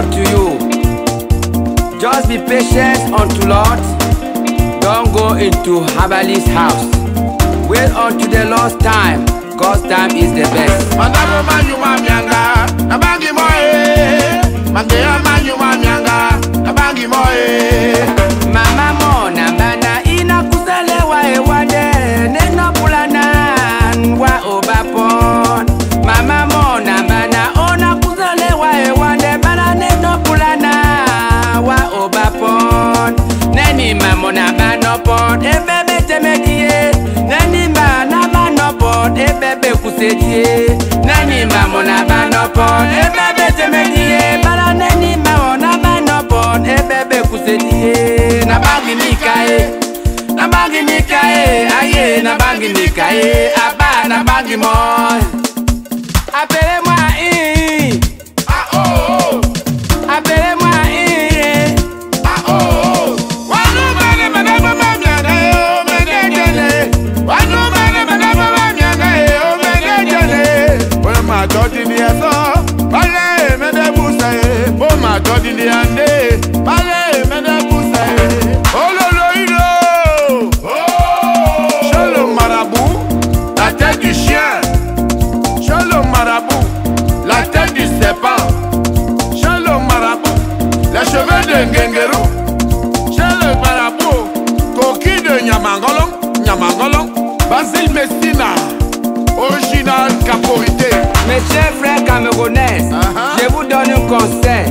Lord to you. Just be patient unto Lord. Don't go into Habali's house. Wait unto the Lord's time. God's time is the best. Mama mona bana inakuselewa ewade neno pulanan wa obapon. Mama mona bana ona kuselewa ewade bana neno pulanan wa obapon. Neni mamona bana pon ebebe temedie. Neni bana bana pon ebebe kusedie. Neni mamona bana pon ebebe temedie. Bana neni mamona bana pon ebebe kusedie. Nabangi nikae, aye, nabangi nikae, aba, nabangi moi. Appelez-moi I, ah oh, appelez-moi I, ah oh. Wanumane manama mamyane, o menejele. Wanumane manama mamyane, o menejele. O ma todi ni eso, pale mende busae. O ma todi ni ande, pale mende busae. Basile Messina, original caporité. Mes chers frères camerounais, je vous donne un conseil.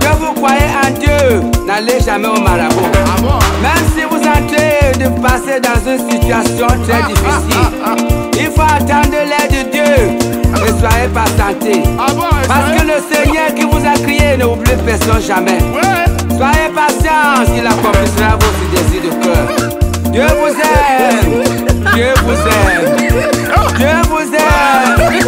Que vous croyez en Dieu, n'allez jamais au marabout. Même si vous entrez de passer dans une situation très difficile, il faut attendre l'aide de Dieu. Ne soyez pas tentés. Parce que le Seigneur qui vous a crié ne oublie personne jamais. Soyez patients, il accomplira vos désirs de cœur. Dieu vous aime, Dieu vous aime, Dieu vous aime.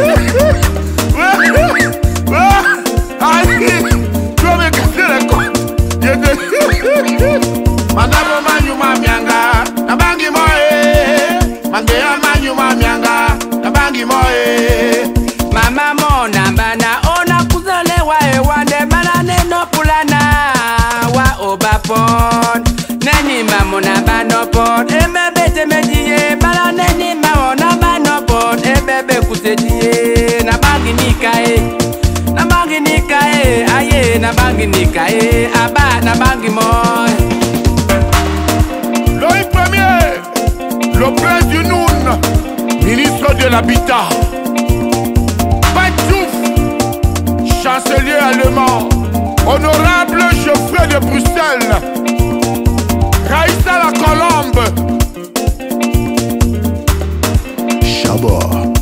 Mama mona bana ona kuzalewa ewande bana neno pulana wa obapon. Neni mamona banopon ebebe temediye bala neni mamona banopon ebebe kusediye. Nabangi nikae aye nabangi nikae aba nabangi moi. Loïc Premier, le prince du Noun, ministre de l'Habitat. Chancelier allemand, honorable Geoffrey de Bruxelles, Raïssa la Colombe, Chabot.